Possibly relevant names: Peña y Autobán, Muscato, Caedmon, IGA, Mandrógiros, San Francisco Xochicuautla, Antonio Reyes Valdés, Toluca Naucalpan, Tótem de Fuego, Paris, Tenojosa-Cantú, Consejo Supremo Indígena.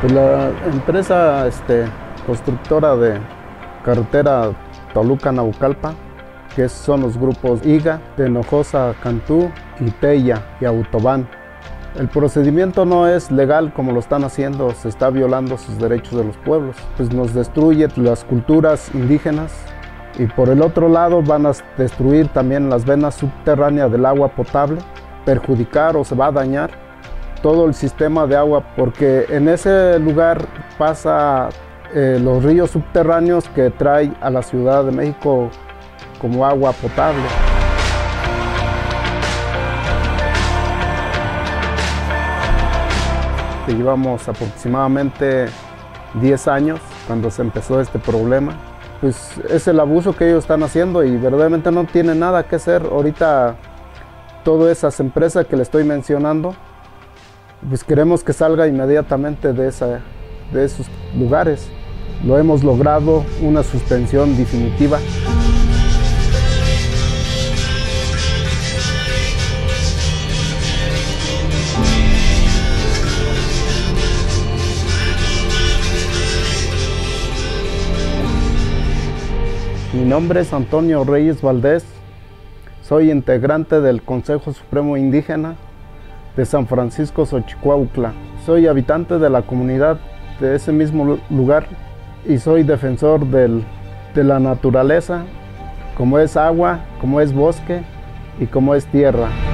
Pues la empresa constructora de carretera Toluca Naucalpan, que son los grupos IGA, Tenojosa-Cantú y Peña y Autobán. El procedimiento no es legal como lo están haciendo, se está violando sus derechos de los pueblos, pues nos destruye las culturas indígenas y por el otro lado van a destruir también las venas subterráneas del agua potable, perjudicar o se va a dañar todo el sistema de agua porque en ese lugar pasa los ríos subterráneos que trae a la Ciudad de México como agua potable. Llevamos aproximadamente 10 años cuando se empezó este problema. Pues es el abuso que ellos están haciendo y verdaderamente no tiene nada que hacer. Ahorita todas esas empresas que le estoy mencionando, pues queremos que salga inmediatamente de esos lugares. Lo hemos logrado, una suspensión definitiva. Mi nombre es Antonio Reyes Valdés, soy integrante del Consejo Supremo Indígena de San Francisco Xochicuautla. Soy habitante de la comunidad de ese mismo lugar y soy defensor de la naturaleza, como es agua, como es bosque y como es tierra.